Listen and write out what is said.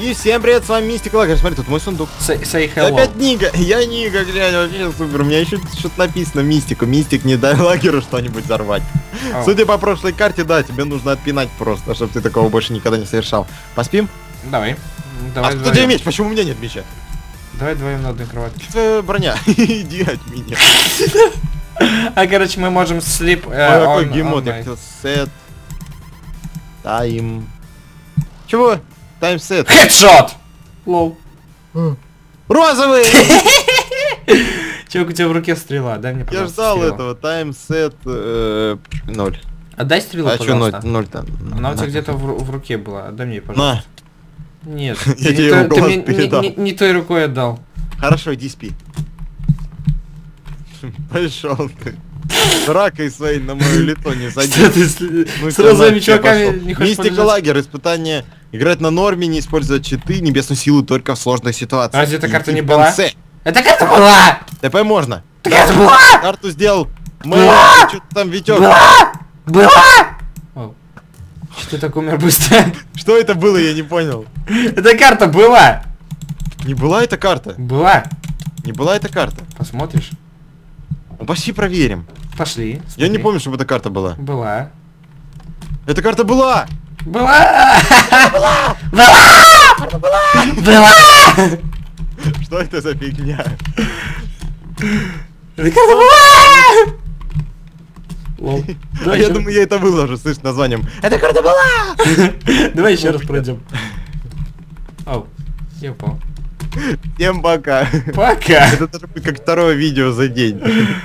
И всем привет, с вами MiSTiK Лагер. Смотри, тут мой сундук. Опять Нига. Я Нига, глянь, вообще супер. У меня еще что-то написано MiSTiK. MiSTiK, не дай Лагеру что-нибудь взорвать. Судя по прошлой карте, да, тебе нужно отпинать просто, чтобы ты такого больше никогда не совершал. Поспим? Давай. А кто тебе меч? Почему у меня нет меча? Давай вдвоем на одной кроватке. Твоя броня. Иди от меня. А, короче, мы можем слип... Какой гемот? Я хотел сет... Тайм... Чего? Таймсет. Хедшот! Лоу. Розовый! Чувак, у тебя в руке стрела, дай мне, пожалуйста. Я ждал стрелу. Этого, таймсет 0. Отдай стрелу, пожалуйста. А чё 0 там? Она у тебя где-то в руке была, отдай мне, пожалуйста. На. Нет, я тебе не той рукой отдал. Хорошо, иди спи. Пошёл ты. Ракой своей на моё лицо не садись. С розовыми чуваками не хочешь пользоваться. MiSTiK Лагер, испытание играть на норме, не использовать читы, небесную силу только в сложных ситуациях. Разве эта карта не была? Эта карта была! ТП можно. Карта была! Карту сделал. Что-то там Витёк. Была! Что ты так умер быстро? Что это было, я не понял. Эта карта была! Не была эта карта? Была. Не была эта карта? Посмотришь? Пошли проверим. Пошли. Смотри. Я не помню, чтобы эта карта была. Была. Эта карта была! Была! Была! Была! Была! Что это за фигня? Эта карта была! А я думаю, я это выложу, слышь, названием. Эта карта была! Давай еще раз пройдем. Оу, я упал. Всем пока. Пока. Это как второе видео за день.